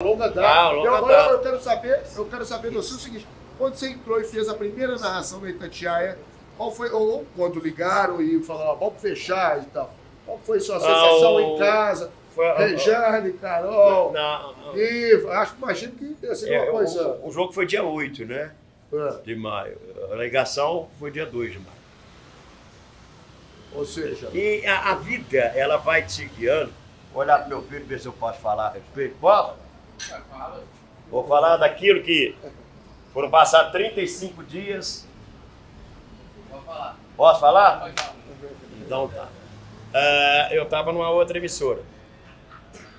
Longa data. Agora eu quero saber do seu o seguinte, quando você entrou e fez a primeira narração da Itatiaia, qual foi, ou quando ligaram e falaram, vamos fechar e tal, qual foi sua sensação em casa? Rejane, Carol, Ivo, acho que imagino que ia ser uma coisa... O jogo foi dia 8, né? De maio. A ligação foi dia 2 de maio. Ou seja... E a vida, ela vai te guiando. Olhar pro meu filho, ver se eu posso falar a respeito. Fala! Vou falar daquilo que foram passar 35 dias. Posso falar? Então tá. Eu estava numa outra emissora.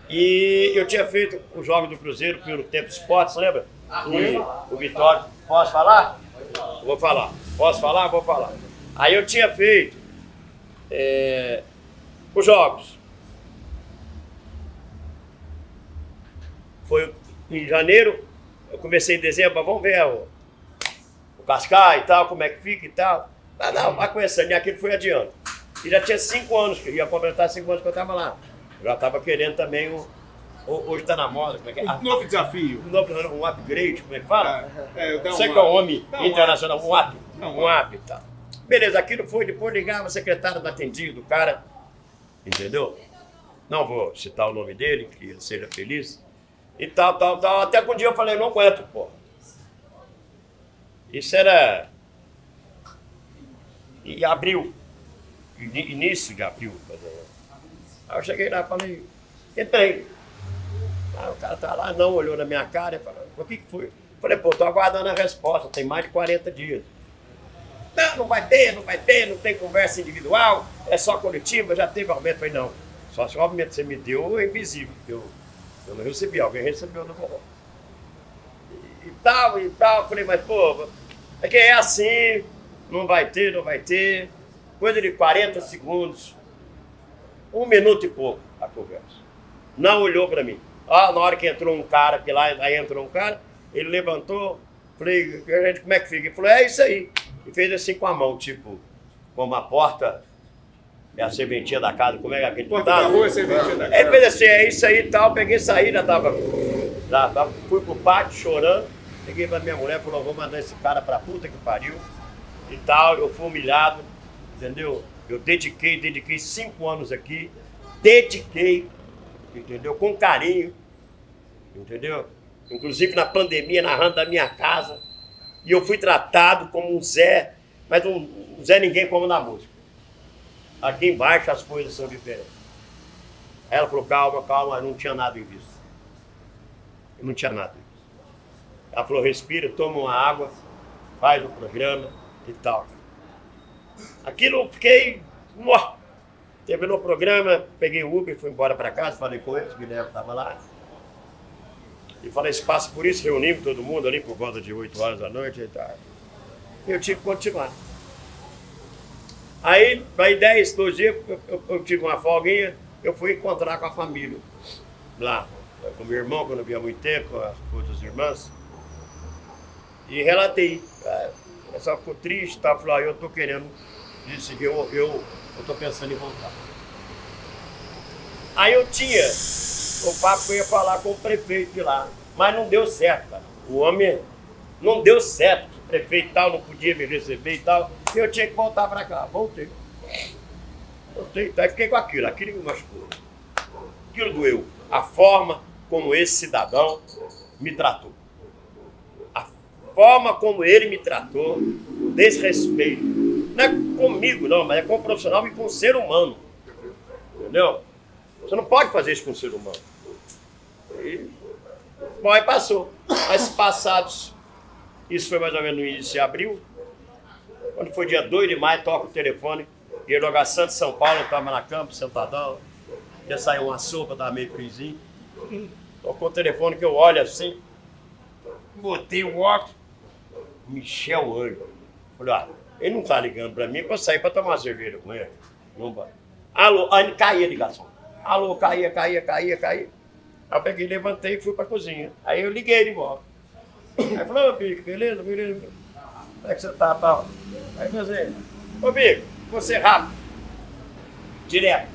E eu tinha feito o jogo do Cruzeiro pelo Tempo Sport, você lembra? E o Vitória. Posso falar? Vou falar. Posso falar? Vou falar. Aí eu tinha feito os jogos. Foi em janeiro, eu comecei em dezembro, mas vamos ver o cascar e tal, como é que fica e tal. Mas não, vai conhecendo, e aquilo foi adiando. E já tinha 5 anos, ia completar 5 anos que eu estava lá. Eu já estava querendo também, hoje está na moda, como é que é? Um novo desafio. Um novo desafio, um upgrade, como é que fala? Você que é um homem internacional, um up e tal. Beleza, aquilo foi, depois ligava o secretário da atendia do cara, entendeu? Não vou citar o nome dele, que ele seja feliz. E tal. Até que um dia eu falei, não aguento, porra. Isso era em abril. Início de abril. Aí eu cheguei lá e falei, entrei. Aí o cara tá lá, não, olhou na minha cara e falou, o que que foi? Falei, pô, tô aguardando a resposta, tem mais de 40 dias. Não vai ter, não tem conversa individual, é só coletiva, já teve aumento. Falei, não, só se o aumento que você me deu é invisível, eu não recebi, alguém recebeu no valor. E tal, falei, mas pô, aqui é assim, não vai ter. Coisa de 40 segundos, 1 minuto e pouco a conversa. Não olhou para mim. Ah, na hora que entrou um cara, que lá aí entrou um cara, ele levantou, falei, como é que fica? Ele falou, é isso aí. E fez assim com a mão, tipo, como a porta, é a serventia da casa, como é que aquele ditado? Ele fez assim, é isso aí e tal, peguei, saí, já tava, fui pro pátio chorando, peguei pra minha mulher, falou, vou mandar esse cara pra puta que pariu, e tal, eu fui humilhado, entendeu? Eu dediquei 5 anos aqui, entendeu? Com carinho, entendeu? Inclusive na pandemia, narrando da minha casa, e eu fui tratado como um Zé, mas um Zé ninguém como na música. Aqui embaixo as coisas são diferentes. Aí ela falou, calma, não tinha nada em vista. Ela falou, respira, toma uma água, faz um programa e tal. Aquilo eu fiquei... Terminou o programa, peguei o Uber, fui embora para casa, falei com eles, o Guilherme estava lá. E falei, se passa por isso, reunimos todo mundo ali por volta de 8 horas da noite e tal. Eu tive que continuar. Aí, para 10, 12 dias, eu tive uma folguinha, eu fui encontrar com a família lá, com meu irmão, que eu não via há muito tempo, com as outras irmãs, e relatei. O pessoal ficou triste, tá? Falou, eu tô querendo, disse que eu tô pensando em voltar. Aí eu tinha o papo que eu ia falar com o prefeito de lá, mas não deu certo, cara. O homem não deu certo. Prefeito e tal, não podia me receber e tal, e eu tinha que voltar pra cá. Voltei, tá? E fiquei com aquilo me machucou. Aquilo doeu. A forma como esse cidadão me tratou. A forma como ele me tratou, desrespeito. Não é comigo, não, mas é com o profissional e com o ser humano. Entendeu? Você não pode fazer isso com o ser humano. E... Bom, aí passou. Mas passados... Isso foi mais ou menos no início de abril. Quando foi dia 2 de maio, toca o telefone. Ia jogar Santos, São Paulo, eu estava na campo, sentadão. Ia sair uma sopa, estava meio friozinho. Tocou o telefone que eu olho assim. Botei o óculos. Michel Ângelo. Falei, ele não está ligando para mim, eu saí para tomar uma cerveja com ele. Não vai. Alô, aí caía a ligação. Alô, caía. Aí eu peguei, levantei e fui para a cozinha. Aí eu liguei de volta. Aí falou, ô Bico, beleza? Como é que você tá, tal? Aí falei, ô Bico, você rápido, direto.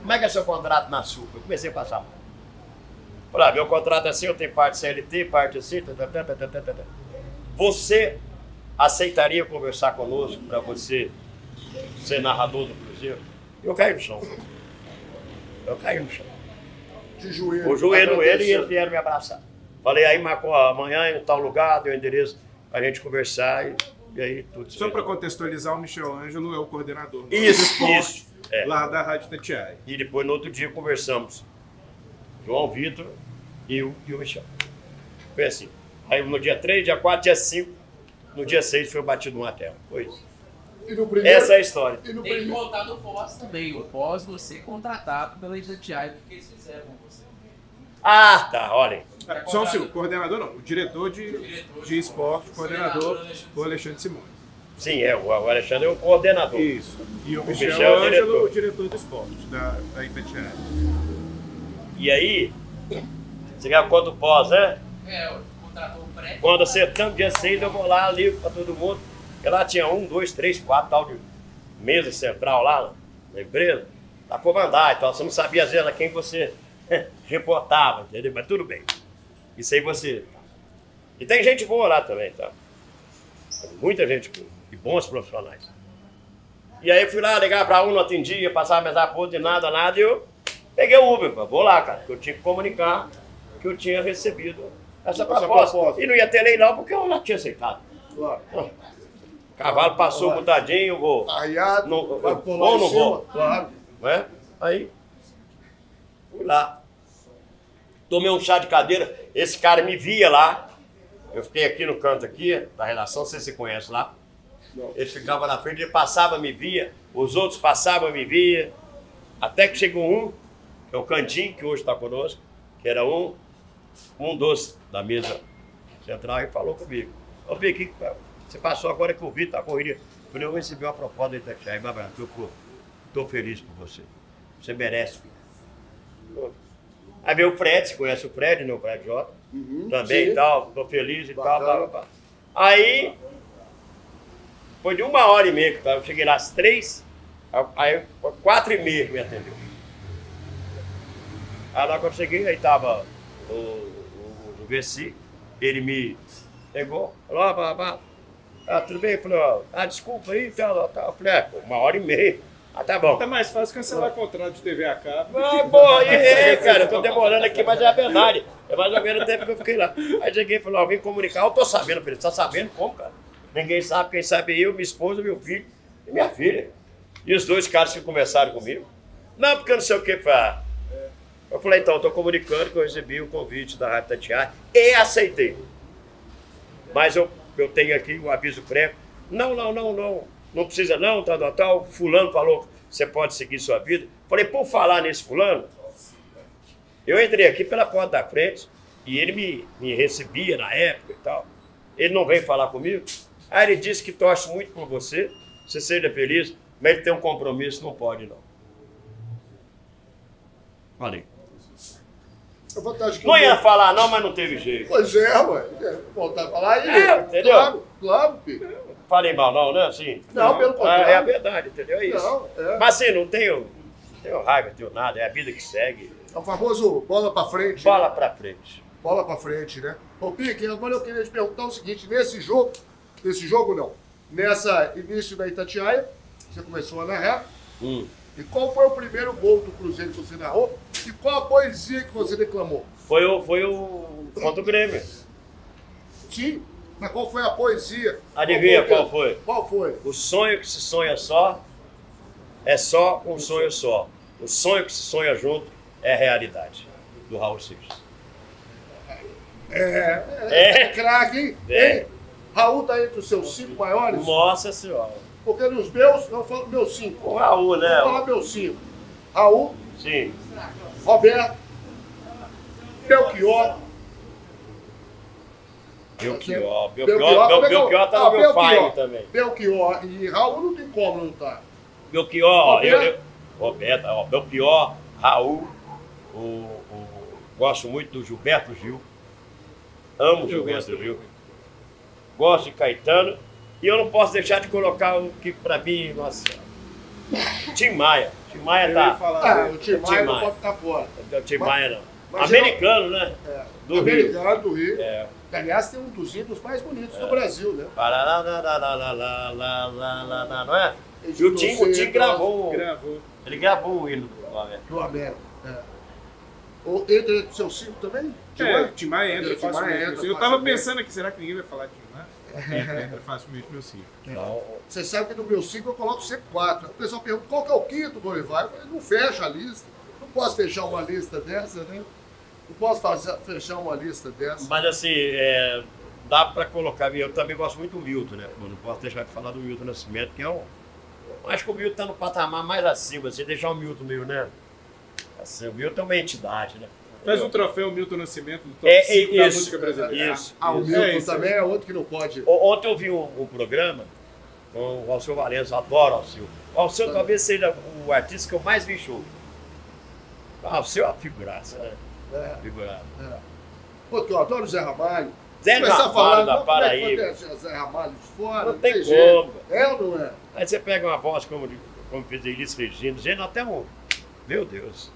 Como é que é seu contrato na Sul? Eu comecei a passar mal. Olha, meu contrato é seu, tem parte CLT, parte assim. Você aceitaria conversar conosco para você ser narrador do Cruzeiro? Eu caí no chão. Eu caí no chão. De joelho. O joelho ele e eles vieram me abraçar. Falei, aí marcou amanhã em tal lugar, deu o endereço, a gente conversar e aí tudo. Só para contextualizar, o Michel Ângelo é o coordenador do Sport, é, lá da Rádio Itatiaia. E depois, no outro dia, conversamos. João Vitor e o Michel. Foi assim. Aí no dia 3, dia 4, dia 5, no dia 6 foi batido uma tela. Foi isso. Primeiro, essa é a história. Tem que contar do pós também. O pós você contratado pela Itatiaia, porque eles fizeram com você. Ah, tá, olha aí. Só o seu coordenador não, o diretor de esporte, coordenador, o Alexandre Simões. Sim, é, o Alexandre é o coordenador. Isso, e o Michel Ângelo é o diretor do esporte, da Itatiaia. E aí, você quer quanto pós, né? É, contratou o prédio. Quando acertamos dia 6, eu vou lá, ligo para todo mundo. Porque lá tinha 1, 2, 3, 4 tal de mesa central lá na empresa, para comandar e tal. Você não sabia às vezes a quem você reportava, entendeu? Mas tudo bem. Isso aí você. E tem gente boa lá também, tá? Muita gente boa. E bons profissionais. E aí eu fui lá ligar para um, não atendia, passava a mensagem para outro, de nada, nada. E eu peguei o Uber, falei, vou lá, cara, porque eu tinha que comunicar que eu tinha recebido essa proposta. E não ia ter nem não, porque eu não tinha aceitado. Claro. Cavalo passou com o tadinho, vou. Taiado, não, vai pular ou não cima, vou? Claro. É? Aí, fui lá. Tomei um chá de cadeira. Esse cara me via lá. Eu fiquei aqui no canto aqui, da redação, vocês se conhecem lá. Não. Ele ficava na frente, ele passava, me via. Os outros passavam, me via. Até que chegou um, que é o Cantinho, que hoje está conosco, que era um dos da mesa central, e falou comigo. Ô, Pique, você passou agora que eu vi, tá corrida. Eu falei, eu recebi uma proposta da Itatiaia, tô feliz por você. Você merece, filho. Aí veio o Fred, você conhece o Fred, né? O Fred J. Uhum, também sim. E tal, tô feliz e bacana. Tal, blá, blá, blá. Aí, foi de 1h30 que eu cheguei lá às 3, aí 4h30 que me atendeu. Aí lá quando eu cheguei, aí tava o Versi, ele me pegou, falou, ó, ah, tudo bem? Falei, ó, ah, desculpa aí, tá. Eu falei, é, 1h30. Ah, tá bom. É mais fácil cancelar contrato de TV a cabo. Ah, boa, errei, cara, eu tô demorando aqui, mas é a verdade. É mais ou menos o tempo que eu fiquei lá. Aí cheguei e falei, ó, vem comunicar, eu tô sabendo, filho, você tá sabendo como, cara? Ninguém sabe, quem sabe é eu, minha esposa, meu filho e minha filha. E os dois caras que conversaram comigo. Não, porque eu não sei o que, pra... Eu falei, então, eu tô comunicando que eu recebi o convite da Rádio Itatiaia e aceitei. Mas eu tenho aqui um aviso prévio. Não precisa não, tal. Fulano falou que você pode seguir sua vida. Falei, por falar nesse fulano, eu entrei aqui pela porta da frente e ele me recebia na época e tal. Ele não veio falar comigo. Aí ele disse que torce muito por você, você seja feliz, mas ele tem um compromisso, não pode não. Falei. Não ia falar não, mas não teve jeito. Pois é, ué. Voltar a falar aí. É, entendeu? Claro, Pico. Falei mal não, né? Assim, não, pelo contrário. É a verdade, entendeu? É isso. Não, é. Mas assim, não tenho raiva, não tenho nada. É a vida que segue. É o famoso bola pra frente. Bola né? pra frente. Bola pra frente, né? Ô, Pique, agora eu queria te perguntar o seguinte. Nessa início da Itatiaia, você começou a narrar. E qual foi o primeiro gol do Cruzeiro que você narrou? E qual a poesia que você declamou? Foi o contra o Grêmio. Sim, mas qual foi a poesia? Adivinha qual foi? Qual foi? O sonho que se sonha só é só um sonho só. O sonho que se sonha junto é realidade. Do Raul Seixas. É craque, hein? É. Raul tá entre os seus 5 maiores? Nossa senhora. Porque nos meus, eu falo meus 5. O Raul, né? Eu vou falar meus 5. Raul. Sim. Roberto, Belchior tá no meu pai também. Belchior e Raul não tem como não tá. Belchior, Roberto, ó, Belchior, Raul, gosto muito do Gilberto Gil, amo o Gilberto Gil, gosto de Caetano e eu não posso deixar de colocar o que pra mim, nossa, Tim Maia. Tim Maia tá. O Tim Maia não pode ficar fora. O Tim Maia não. Mas americano, eu, né? É, do americano, do Rio. É. Aliás, tem um dos hinos mais bonitos do Brasil, né? Não é? E o Tim gravou. Ele gravou o hino do América. Do América, entra do seu cinco também? Tim Maia entra, facilmente. Eu tava pensando aqui, será que ninguém vai falar de Tim Maia? Entra facilmente meu 5. Você sabe que no meu 5 eu coloco sempre 4. O pessoal pergunta qual que é o quinto, Bolivar? Eu não fecho a lista. Não posso fechar uma lista dessa, né? Não posso fechar uma lista dessa. Mas assim, dá para colocar. Eu também gosto muito do Milton, né? Eu não posso deixar de falar do Milton Nascimento, que é um. Eu acho que o Milton está no patamar mais acima. Você deixar o Milton meio, né? Assim, o Milton é uma entidade, né? Faz um troféu Milton Nascimento do top 5 da música brasileira. Isso, o Milton também é outro que não pode. Ontem eu vi um programa com o Alceu Valença, adoro o Alceu. O Alceu talvez seja o artista que eu mais vi show. O Alceu é uma figuraça, né? Porque eu adoro o Zé Ramalho. Zé Ramalho da Paraíba. É Zé Ramalho de fora, não tem como. É ou não é? Aí você pega uma voz como fez a Elis Regina, gente, até um. Meu Deus.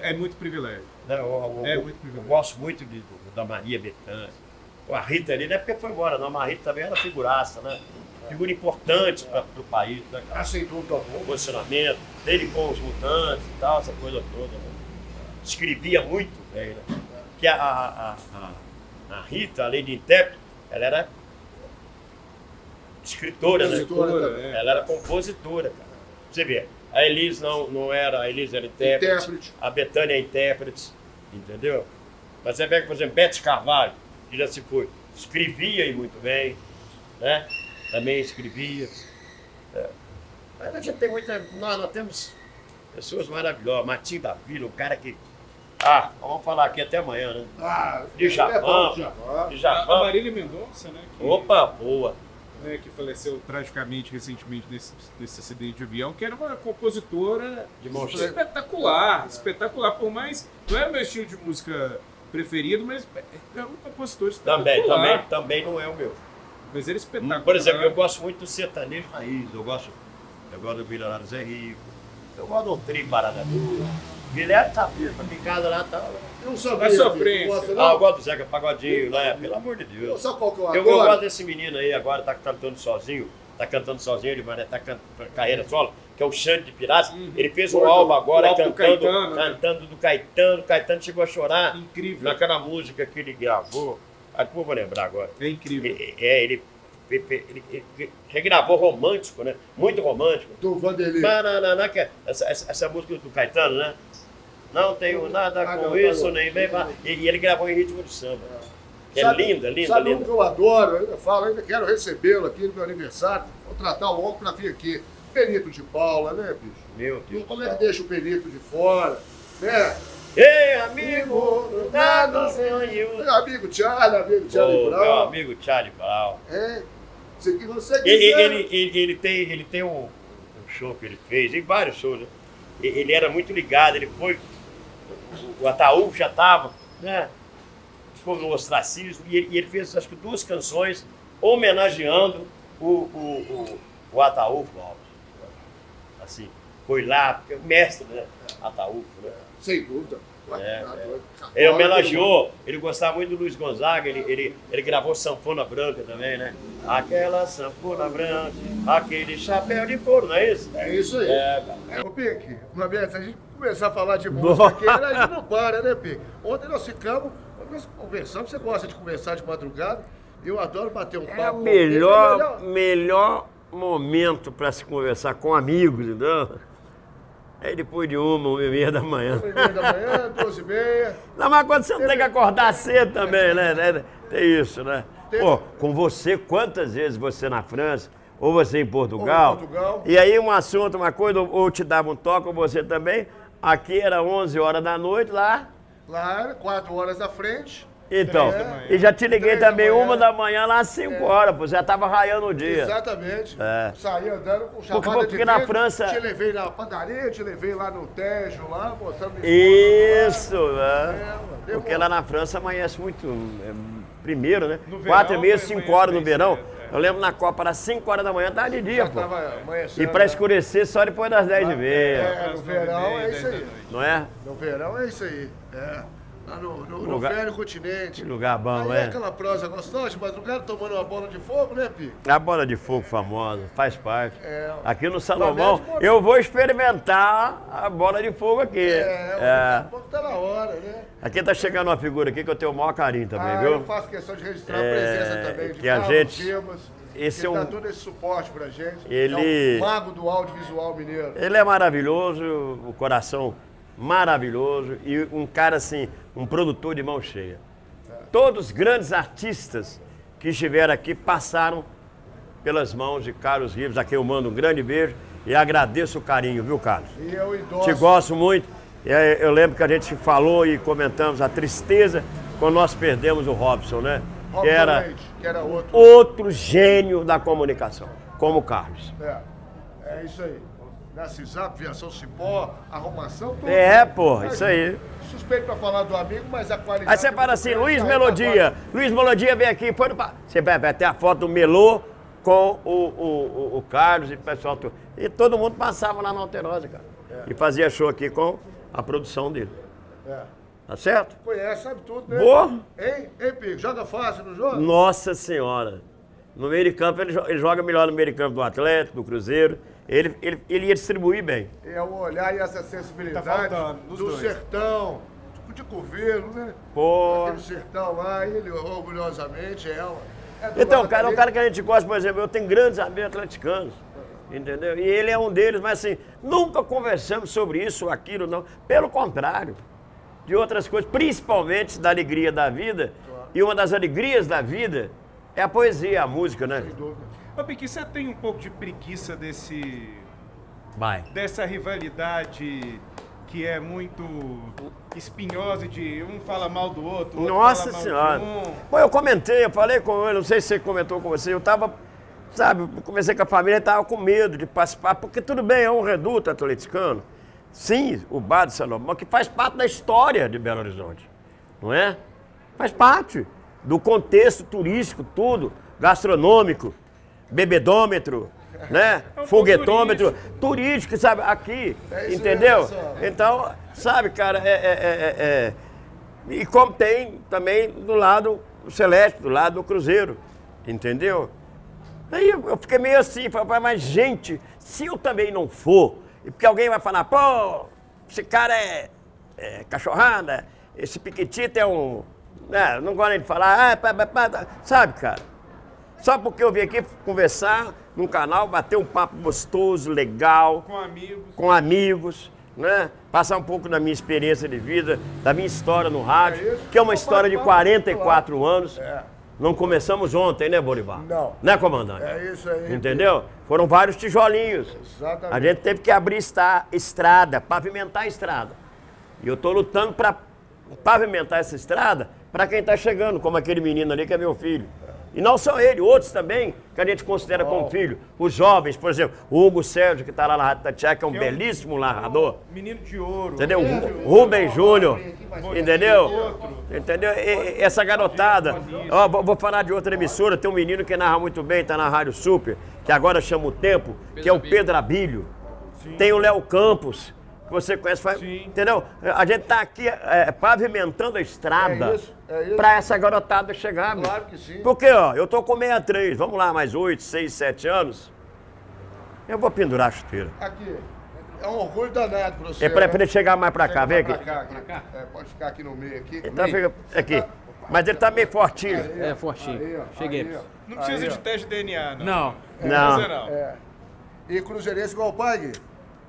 É muito privilégio. Não, muito privilégio. Eu gosto muito da Maria Betânia. A Rita Lee, não é porque foi embora, não. A Rita também era figuraça, né? Figura importante para o país. Né? Aceitou o posicionamento dele com os mutantes e tal, essa coisa toda. Né? Escrevia muito bem, né? Porque a Rita, além de intérprete, ela era escritora, né? Ela era compositora, cara. Você vê. A Elis não era, a Elis era intérprete. A Betânia é intérprete, entendeu? Mas você pega, por exemplo, Bete Carvalho, que já se foi, escrevia e muito bem, né? Também escrevia. Mas a gente tem muita. Nós temos pessoas maravilhosas. Matinho da Vila, um cara que. Vamos falar aqui até amanhã, né? De Japão. A Marília Mendonça, né? Que... Opa, boa! Né, que faleceu tragicamente recentemente nesse acidente de avião, que era uma compositora espetacular, espetacular. Por mais, não é o meu estilo de música preferido, mas é um compositor espetacular. Também não é o meu. Mas ele é espetacular. Por exemplo, eu gosto muito do sertanejo raiz, eu gosto do Milionário Zé Rico, eu gosto do Tri Paranadura. Guilherme sabia, pra em casa lá tá. Eu sabia, eu gosto do Zeca Pagodinho, né? Pelo amor de Deus. Sabe qual que eu adoro? Eu gosto desse menino aí agora, tá cantando sozinho, ele vai tá carreira solo, que é o Xande de Piratas. Ele fez um álbum agora cantando do Caetano. Caetano chegou a chorar. Incrível. Naquela música que ele gravou. Ah, como eu vou lembrar agora? É incrível. Ele regravou romântico, né? Muito romântico. Do Vanderlei. Essa música do Caetano, né? Não tenho nada com isso, nem vem. E ele gravou em ritmo de samba. É linda. Sabe um que eu adoro, eu falo, ainda quero recebê-lo aqui no meu aniversário. Vou tratar o homem para vir aqui. Pequetito de Paula, né, bicho? Meu Deus. Como é que deixa o Pequetito de fora? Né? Ei, amigo, nada sem o amigo Charlie Brau. Meu amigo Charlie Brau. Isso aqui você quiser. Ele tem um show que ele fez, em vários shows, né? Ele era muito ligado, ele foi. O Ataulfo já estava, né? Ficou no ostracismo. E ele fez, acho que, 2 canções homenageando o Ataulfo Alves. Assim, foi lá, porque é o mestre, né? Ataulfo, né? Sem dúvida. Ele homenageou, ele gostava muito do Luiz Gonzaga, ele gravou Sanfona Branca também, né? Aquela sanfona branca, aquele chapéu de couro, não é isso? É isso aí. Ô Pique, se a gente começar a falar de música aqui, a gente não para, né, Pique? Ontem nós ficamos, nós conversamos, você gosta de conversar de madrugada, eu adoro bater um papo. É o melhor momento para se conversar com amigos, entendeu? Aí depois de 1h30 da manhã. 1h30 da manhã, 12h30. Não, mas quando você tem que acordar cedo também, né? Tem isso, né? Pô, com você, quantas vezes você na França, ou você em Portugal. E aí um assunto, uma coisa, ou te dava um toque, ou você também. Aqui era 11h da noite, lá. Lá, 4h da frente. Então, e já te liguei também 1h da manhã, lá às 5h, pô, já tava raiando o dia. Exatamente. Saí andando com chamada porque na França... Te levei na padaria, te levei lá no Tejo, lá, mostrando... Isso, né? Porque lá na França amanhece muito, primeiro, né? 4h30, 5h no verão. Eu lembro na Copa, era 5h da manhã, tava de dia, pô. E pra escurecer só depois das 10h30. No verão é isso aí. Não é? No verão é isso aí, Lá no velho continente. Que lugar bom, né? É aquela prosa gostosa de madrugada tomando uma bola de fogo, né, Pico? A bola de fogo famosa, faz parte. É, aqui no Salomão, eu vou experimentar a bola de fogo aqui. É, o pouco tá na hora, né? Aqui tá chegando uma figura aqui que eu tenho o maior carinho também, viu? Eu faço questão de registrar a presença também de Carlos Rivas. Esse ele dá todo esse suporte pra gente. Ele é um mago do audiovisual mineiro. Ele é maravilhoso, o coração maravilhoso e um cara assim, um produtor de mão cheia. É. Todos os grandes artistas que estiveram aqui passaram pelas mãos de Carlos Rivas, a quem eu mando um grande beijo e agradeço o carinho, viu, Carlos? E eu endosso. Te gosto muito. Eu lembro que a gente falou e comentamos a tristeza quando nós perdemos o Robson, né? Que era outro gênio da comunicação, como o Carlos. É isso aí. Nascizap, Viação Cipó, arrumação... Tudo. Pô, isso aí. Suspeito pra falar do amigo, mas a qualidade... Aí você fala assim, Luiz Melodia. Luiz Melodia vem aqui, foi no... Você vai ter a foto do Melô com o Carlos e o pessoal... E todo mundo passava lá na Alterosa, cara. E fazia show aqui com a produção dele. Tá certo? Conhece, sabe tudo, né? Boa! Hein, Pico? Joga fácil, não joga? Nossa Senhora! No meio de campo, ele joga melhor no meio de campo do Atlético, do Cruzeiro. Ele ia distribuir bem. É o olhar e essa sensibilidade tá faltando, do sertão, de Coveiro, né? Pô! Aquele sertão lá, ele orgulhosamente então, cara, é um cara que a gente gosta, por exemplo, eu tenho grandes amigos atleticanos. Entendeu? E ele é um deles, mas assim, nunca conversamos sobre isso ou aquilo, não. Pelo contrário. De outras coisas, principalmente da alegria da vida. Claro. E uma das alegrias da vida é a poesia, a música, né? Sem dúvida. Ô, Piqui, você tem um pouco de preguiça dessa rivalidade que é muito espinhosa de um fala mal do outro, outro Nossa Senhora! Bom, eu falei com ele, não sei se você comentou com você, eu tava, sabe, comecei com a família e tava com medo de participar, porque tudo bem, é um reduto atleticano. Sim, o Bar de Salomão, que faz parte da história de Belo Horizonte, não é? Faz parte do contexto turístico, tudo, gastronômico, bebedômetro, né? Foguetômetro, turístico, sabe? Aqui, entendeu? Então, sabe, cara, e como tem também do lado Celeste, do lado do Cruzeiro, entendeu? Aí eu fiquei meio assim, falei, mas gente, se eu também não for... Porque alguém vai falar, pô, esse cara é cachorrada, esse Pequetito é um... Né, não gosto nem de falar, sabe, cara? Só porque eu vim aqui conversar num canal, bater um papo gostoso, legal. Com amigos, né? Passar um pouco da minha experiência de vida, da minha história no rádio, que é uma história de 44 anos. Não começamos ontem, né, Bolivar? Não. Né, comandante? É isso aí. Entendeu? Foram vários tijolinhos. Exatamente. A gente teve que abrir estrada, pavimentar a estrada. E eu tô lutando para pavimentar essa estrada para quem tá chegando, como aquele menino ali que é meu filho. E não só ele, outros também que a gente considera como filho. Os jovens, por exemplo, o Hugo Sérgio, que está lá na Rádio Itatiaia, que é um belíssimo narrador. Menino de ouro. Entendeu? Rubem Júnior. Entendeu? Entendeu? E essa garotada. Ó, vou falar de outra emissora, tem um menino que narra muito bem, está na Rádio Super, que agora chama o Tempo, que é o Pedro Abílio. Tem o Léo Campos, que você conhece. Entendeu? A gente está aqui pavimentando a estrada. Pra essa garotada chegar, meu. Claro que sim. Porque, ó, eu tô com 63, vamos lá, mais 8, 6, 7 anos, eu vou pendurar a chuteira. Aqui, é um orgulho danado pra você. É pra ele chegar mais pra cá, vem aqui. Pra cá. Pode ficar aqui no meio, aqui. Então fica aqui. Mas ele tá meio fortinho. Fortinho. Cheguei. Não precisa de teste de DNA, não. Não. E cruzeirense igual o pai, Gui?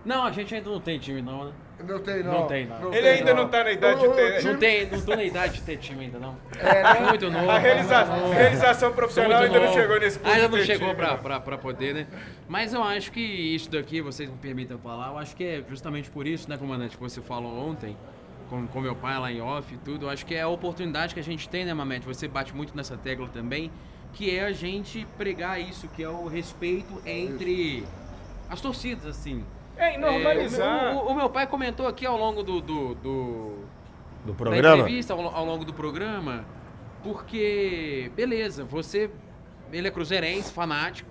Não, a gente ainda não tem time, não, né? Não tem. Ele ainda não tá na idade de ter... Não tô na idade de ter time ainda, não. É muito novo. A realização profissional ainda não chegou nesse ponto. Ainda não chegou pra poder, né? Mas eu acho que isso daqui, vocês me permitam falar, eu acho que é justamente por isso, né, comandante, que você falou ontem, com meu pai lá em off e tudo, eu acho que é a oportunidade que a gente tem, né, Mamede? Você bate muito nessa tecla também, que é a gente pregar isso, que é o respeito entre as torcidas, assim. Normalizar. O meu pai comentou aqui ao longo do programa. Da entrevista, ao longo do programa, porque, beleza, ele é cruzeirense, fanático,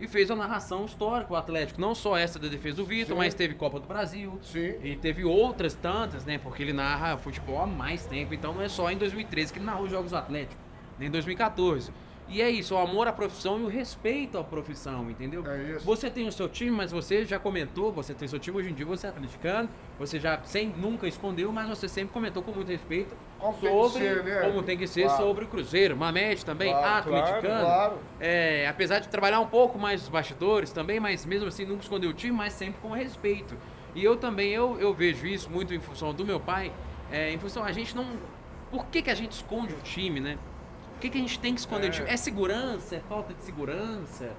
E fez a narração histórica, o Atlético. Não só essa da defesa do Vitor, mas teve Copa do Brasil. Sim. E teve outras tantas, né? Porque ele narra futebol há mais tempo. Então não é só em 2013 que ele narrou os Jogos do Atlético, nem em 2014. E é isso, o amor à profissão e o respeito à profissão, entendeu? É isso. Você tem o seu time, mas você já comentou, você tem o seu time hoje em dia, você é atleticano, você já nunca escondeu, mas você sempre comentou com muito respeito sobre sobre o Cruzeiro. Mamede também, atleticano. Claro. É, apesar de trabalhar um pouco mais os bastidores também, mas mesmo assim nunca escondeu o time, mas sempre com respeito. E eu também, eu vejo isso muito em função do meu pai, em função, a gente não... Por que que a gente esconde o time, né? Por que que a gente tem que esconder o time? É segurança? É falta de segurança?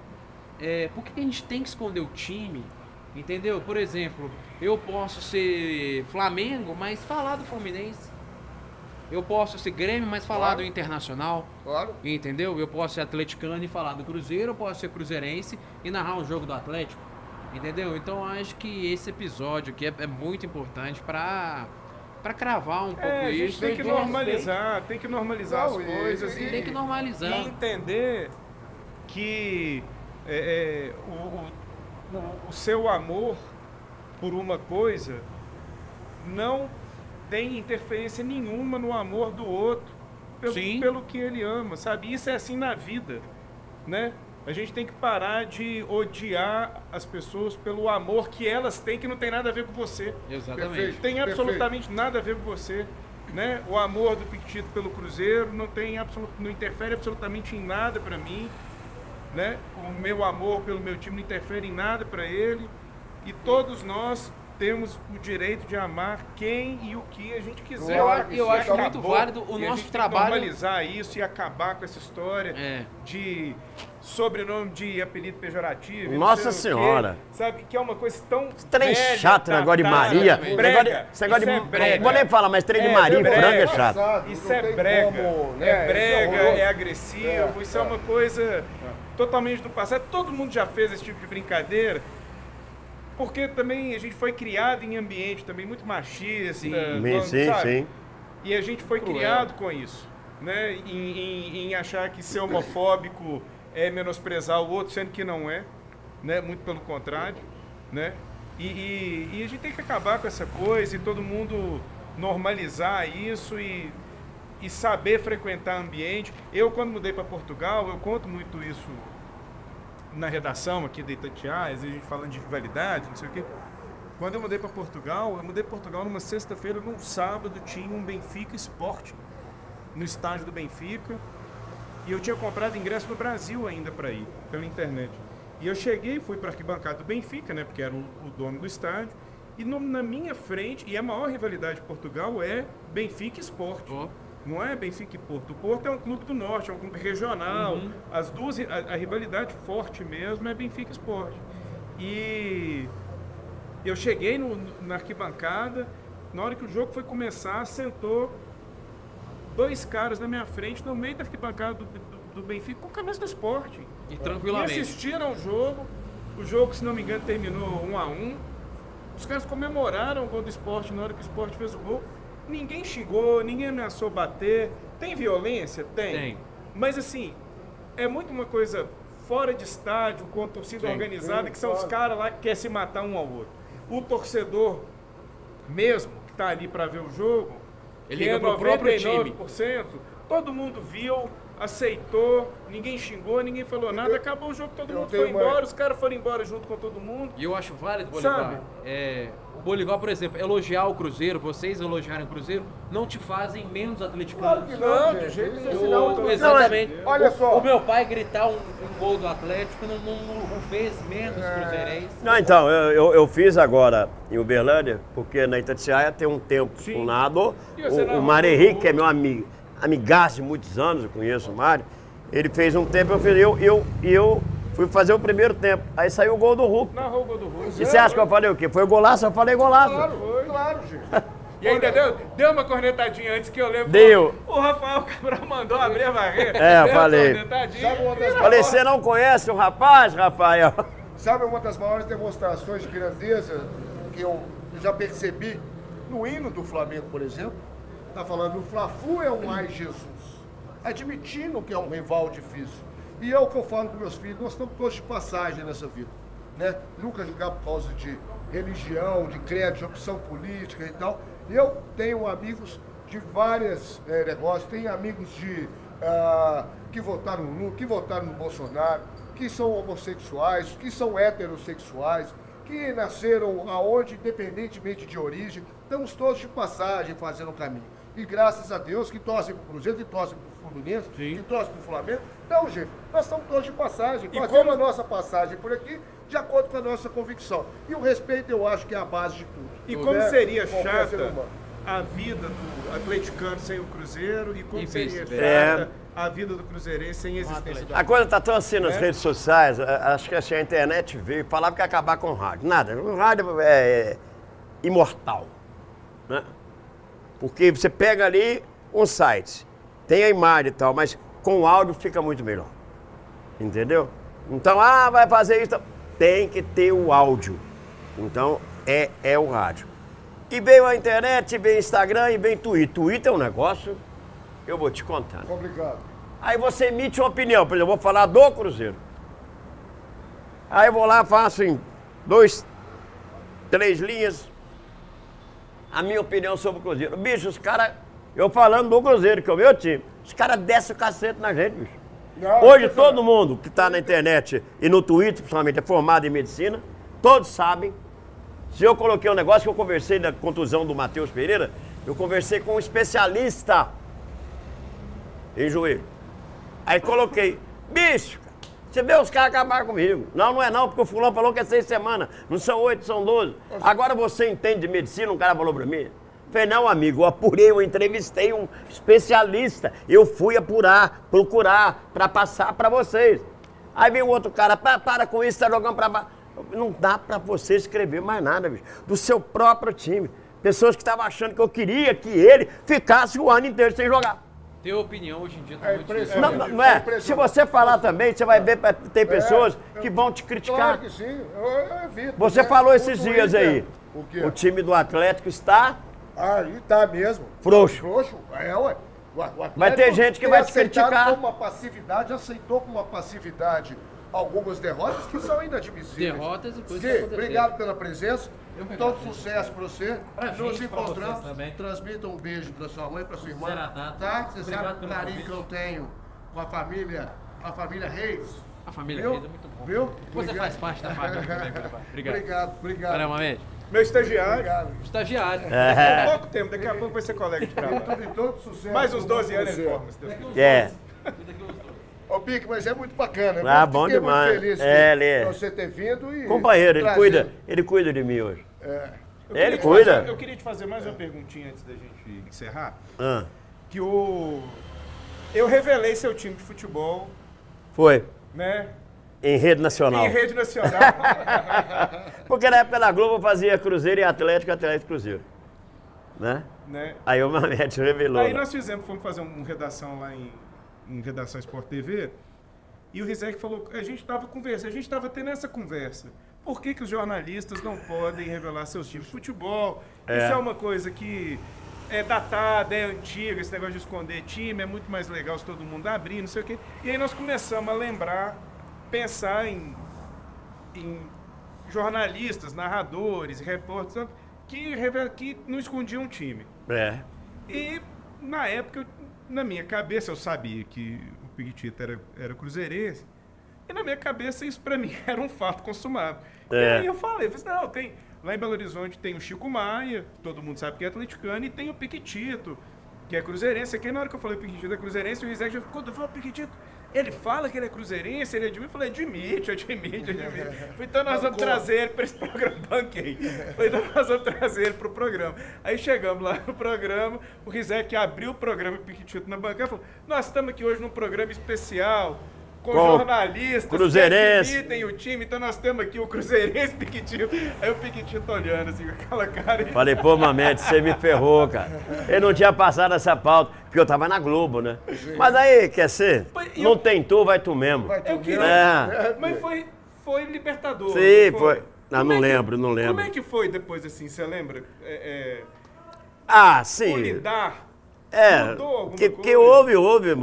É, por que que a gente tem que esconder o time? Entendeu? Por exemplo, eu posso ser Flamengo, mas falar do Fluminense. Eu posso ser Grêmio, mas falar do Internacional. Claro. Entendeu? Eu posso ser atleticano e falar do Cruzeiro. Eu posso ser cruzeirense e narrar um jogo do Atlético. Entendeu? Então acho que esse episódio aqui é muito importante para cravar um pouco isso. A gente tem que normalizar, as coisas. E tem que normalizar. E entender que o seu amor por uma coisa não tem interferência nenhuma no amor do outro pelo que ele ama, sabe? Isso é assim na vida, né? A gente tem que parar de odiar as pessoas pelo amor que elas têm, que não tem nada a ver com você. Exatamente. Perfeito. Tem absolutamente nada a ver com você, né? O amor do Pequetito pelo Cruzeiro não interfere absolutamente em nada para mim, né? O meu amor pelo meu time não interfere em nada para ele. E todos nós temos o direito de amar quem e o que a gente quiser. Eu acho muito válido o nosso trabalho. Normalizar isso e acabar com essa história de sobrenome, de apelido pejorativo. Nossa Senhora! Quê, sabe, que é uma coisa tão trem velha, chato, negócio de Maria. Brega. Esse negócio de brega. Não vou nem falar, mas trem de Maria e franga é chato. Passado, isso é brega. Como, né? É brega, é agressivo. Isso é uma coisa totalmente do passado. Todo mundo já fez esse tipo de brincadeira. Porque também a gente foi criado em ambiente também muito machista, sabe? E a gente foi criado com isso, né? Em achar que ser homofóbico é menosprezar o outro, sendo que não é, né? Muito pelo contrário, né? E a gente tem que acabar com essa coisa e todo mundo normalizar isso e saber frequentar ambiente. Eu, quando mudei para Portugal, eu conto muito isso na redação aqui da Itatiaia, a gente falando de rivalidade, não sei o quê. Quando eu mudei para Portugal, numa sexta-feira, num sábado, tinha um Benfica Sport no estádio do Benfica. E eu tinha comprado ingresso no Brasil ainda para ir, pela internet. E eu cheguei, fui para a arquibancada do Benfica, né, porque era o dono do estádio. E na minha frente, e a maior rivalidade de Portugal é Benfica Sport. Não é Benfica e Porto. O Porto é um clube do norte, é um clube regional. As duas, a rivalidade forte mesmo é Benfica e Sport. E eu cheguei na arquibancada, na hora que o jogo foi começar, sentou dois caras na minha frente, no meio da arquibancada do Benfica, com a camisa do Sport. E tranquilamente. E assistiram o jogo, se não me engano, terminou 1-1. Os caras comemoraram o gol do Sport na hora que o Sport fez o gol. Ninguém xingou, ninguém ameaçou bater. Tem violência? Tem. Mas assim, é muito uma coisa fora de estádio, com a torcida organizada, que são os caras lá que querem se matar um ao outro. O torcedor mesmo, que está ali para ver o jogo, ele liga pro próprio time. Todo mundo viu, aceitou, ninguém xingou, ninguém falou nada, acabou o jogo, todo mundo foi embora, os caras foram embora junto com todo mundo. E eu acho válido, Bolivar, o Bolivar, por exemplo, elogiar o Cruzeiro, vocês elogiarem o Cruzeiro, não te fazem menos atleticanos. Claro que não, de jeito nenhum. Exatamente. Olha só. O meu pai gritar um gol do Atlético não fez menos cruzeirense. Não, então, eu fiz agora em Uberlândia, porque na Itatiaia tem um tempo um nadador, o Mário Henrique, que é meu amigo, amigaço de muitos anos, eu conheço o Mário, ele fez um tempo, eu fui fazer o primeiro tempo, aí saiu o gol do Hulk. Narrou o gol do Hulk. E você acha que eu falei o quê? Foi golaço? Eu falei golaço. Claro, foi. Claro, gente. E ainda deu uma cornetadinha antes que eu lembro. Deu. O Rafael Cabral mandou abrir a barreira. Eu falei. Falei, você não conhece o rapaz, Rafael? Sabe uma das maiores demonstrações de grandeza que eu já percebi no hino do Flamengo, por exemplo? Tá falando, o Fla-Flu é um ai Jesus, admitindo que é um rival difícil. E é o que eu falo com meus filhos, nós estamos todos de passagem nessa vida, né? Nunca julgar por causa de religião, de credo, de opção política e tal. Eu tenho amigos de vários negócios, tenho amigos de, que votaram no Lula, que votaram no Bolsonaro, que são homossexuais, que são heterossexuais, que nasceram aonde, independentemente de origem, estamos todos de passagem fazendo o caminho. E graças a Deus que torcem para o Cruzeiro, que torcem para o Fluminense, sim, que torcem para o Flamengo. Então, gente, nós estamos todos de passagem, fazendo a nossa passagem por aqui, de acordo com a nossa convicção. E o respeito, eu acho que é a base de tudo. E como seria chata a vida do atleticano sem o Cruzeiro, e como seria chata a vida do cruzeirense sem existência do Atlético. Agora tá tão assim nas redes sociais, acho que assim, a internet veio, falava que ia acabar com o rádio. Nada, o rádio é imortal, né? Porque você pega ali um site, tem a imagem e tal, mas com o áudio fica muito melhor, entendeu? Então, ah, vai fazer isso, tem que ter o áudio, então é o rádio. E veio a internet, veio o Instagram e veio o Twitter. Twitter é um negócio, eu vou te contar. Complicado. Aí você emite uma opinião, por exemplo, eu vou falar do Cruzeiro. Aí eu vou lá, faço em 2, 3 linhas, a minha opinião sobre o Cruzeiro. Bicho, os caras... Eu falando do Cruzeiro, que é o meu time. Os caras descem o cacete na gente, bicho. Não, hoje todo mundo que tá na internet e no Twitter, principalmente, é formado em medicina. Todos sabem. Se eu coloquei um negócio que eu conversei da contusão do Matheus Pereira, eu conversei com um especialista em joelho. Aí coloquei. Bicho, você vê os caras acabar comigo. Não, não é não, porque o fulano falou que é 6 semanas. Não são 8, são 12. Agora você entende de medicina, um cara falou pra mim. Falei, não, amigo, eu apurei, eu entrevistei um especialista. Eu fui apurar, procurar, pra passar pra vocês. Aí vem um outro cara, para com isso, tá jogando pra baixo. Não dá pra você escrever mais nada, bicho. Do seu próprio time. Pessoas que estavam achando que eu queria que ele ficasse o ano inteiro sem jogar. Ter opinião hoje em dia tá muito difícil. Não é? Se você falar também, você vai ver que tem pessoas que vão te criticar. Claro que sim, eu evito. Você falou esses dias aí. O quê? O time do Atlético está... Ah, e tá mesmo. Frouxo. Frouxo, ué. O Atlético vai ter gente que vai te criticar. Com uma passividade, aceitou com uma passividade algumas derrotas que são inadmissíveis. Derrotas e coisas que obrigado pela presença. Todo sucesso pra você. Nos encontramos. Transmita um beijo pra sua mãe, pra sua irmã. Tá? Você sabe o carinho que eu tenho com a família Reis. A família Reis é muito bom. Viu? Você faz parte da família também, Bolivar. Obrigado. Obrigado. Valeu, Mamede. Meu estagiário. Obrigado. Estagiário. É. Tem pouco tempo, daqui a pouco vai ser colega de trabalho. Todo sucesso. Mais uns 12 anos de forma, se Deus quiser. Ô, Pique, mas é muito bacana. Ah, bom demais. Muito feliz por você ter vindo e... Companheiro, ele cuida de mim hoje. É. Ele cuida. Eu queria te fazer mais uma perguntinha antes da gente encerrar. Que eu revelei seu time de futebol. Foi. Né? Em rede nacional. Em rede nacional. Porque na época da Globo eu fazia Cruzeiro e Atlético, Atlético e Cruzeiro. Né? Aí o Mamede revelou. Aí nós fomos fazer uma redação lá em Redação Sport TV, e o Rizek falou, a gente estava tendo essa conversa. Por que os jornalistas não podem revelar seus times de futebol? Isso é uma coisa que é datada, é antiga, esse negócio de esconder time, é muito mais legal se todo mundo abrir, não sei o quê. E aí nós começamos a lembrar, pensar em jornalistas, narradores, repórteres, que não escondiam um time. E na época... Na minha cabeça, eu sabia que o Pequetito era cruzeirense, e na minha cabeça isso pra mim era um fato consumado. E aí eu falei, não, tem... Lá em Belo Horizonte tem o Chico Maia, todo mundo sabe que é atleticano, e tem o Pequetito, que é cruzeirense. Aqui na hora que eu falei o Pequetito é cruzeirense, o Rizek já ficou, o Pequetito, ele fala que ele é cruzeirense, ele admite. Eu falei, admite. Então nós vamos trazer ele pra esse programa, banquei. Então nós vamos trazer ele pro programa. Aí chegamos lá no programa, o Rizek abriu o programa e o Pequetito na bancada falou, nós estamos aqui hoje num programa especial, com jornalistas que dividem o time, então nós temos aqui o cruzeirense Pequetito. Aí o Pequetito olhando assim, com aquela cara... Falei, pô, Mamede, você me ferrou, cara. Eu não tinha passado essa pauta, porque eu tava na Globo, né? Mas aí, quer ser? Não tem tu, vai tu mesmo. Eu queria, mas foi libertador. Sim, foi. Ah, não lembro. Como é que foi depois, assim, você lembra? Lidar É, que houve. Não, houve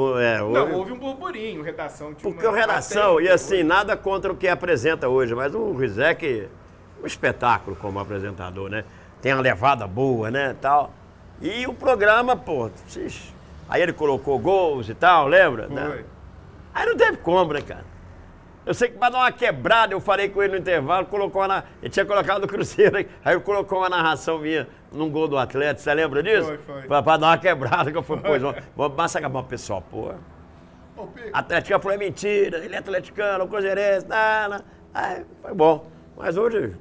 um burburinho, redação. Tipo, porque o redação, e assim, nada contra o que apresenta hoje, mas o Rizek, um espetáculo como apresentador, né? Tem uma levada boa, né, tal. E o programa, pô, aí ele colocou gols e tal, lembra? Né? Aí não teve como, né, cara? Eu sei que pra dar uma quebrada, eu falei com ele no intervalo, colocou uma, ele tinha colocado no Cruzeiro, aí eu colocou uma narração minha num gol do Atlético, você lembra disso? Foi. Pra dar uma quebrada, que eu falei, pô, vamos massacrar o pessoal, pô. Atlético falou, é mentira, ele é atleticano, cruzeirense, nada. Aí foi bom, mas hoje...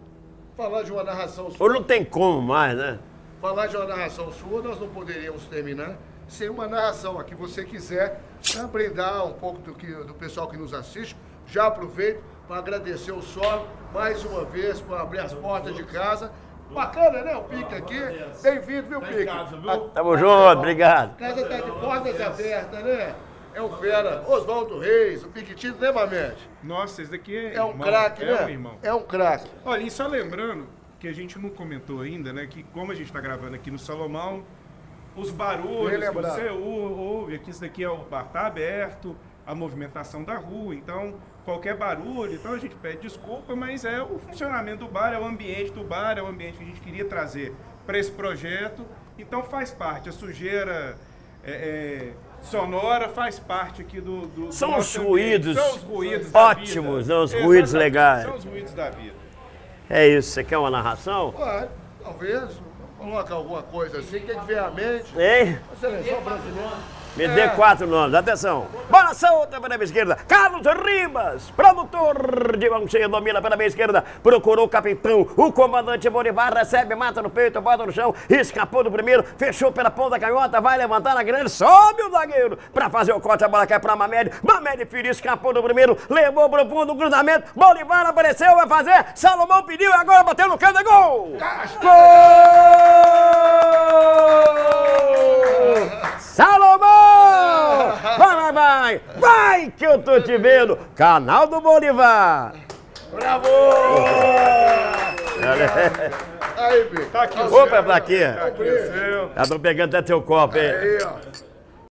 Falar de uma narração sua... Hoje não tem como mais, né? Falar de uma narração sua, nós não poderíamos terminar sem uma narração, a que você quiser, pra brindar um pouco do pessoal que nos assiste. Já aproveito para agradecer o Solo mais uma vez, para abrir as portas de casa. Bacana, né? O Pique aqui. Bem-vindo, meu Pique. Tamo junto, obrigado. A casa tá de portas abertas, né? É o Vera, Oswaldo Reis, o Pequetito, né, Mamede? Nossa, esse daqui é um craque, né? Irmão. É um craque. Olha, e só lembrando que a gente não comentou ainda, né? Que como a gente tá gravando aqui no Salomão, os barulhos que você ouve aqui, isso daqui é o bar tá aberto, a movimentação da rua, então... Qualquer barulho, então a gente pede desculpa, mas é o funcionamento do bar, é o ambiente do bar, é o ambiente que a gente queria trazer para esse projeto. Então faz parte, a sujeira sonora faz parte aqui do são os ruídos, ambiente. São os ruídos ótimos, não, os ruídos legais. São os ruídos da vida. É isso, você quer uma narração? Claro, talvez, coloca alguma coisa assim, que vem à mente. Hein? A seleção brasileira. Me dê quatro nomes, atenção. Bola solta pela minha esquerda. Carlos Rivas, produtor de mão cheia, domina pela minha esquerda. Procurou o capitão, o comandante Bolivar recebe, mata no peito, bota no chão, escapou do primeiro, fechou pela ponta canhota, vai levantar na grande, sobe o zagueiro para fazer o corte, a bola cai para Mamede. Mamede feriu, escapou do primeiro, levou pro fundo do cruzamento, Bolivar apareceu, vai fazer, Salomão pediu, agora bateu no canto, é gol! Gol! Salomão! Vai, vai, vai que eu tô te vendo. Canal do Bolivar. Bravo! Aí, Bi. Tá aqui. Opa, plaquinha. Tá aqui. Eu tô pegando até teu copo, hein? Aí, ó.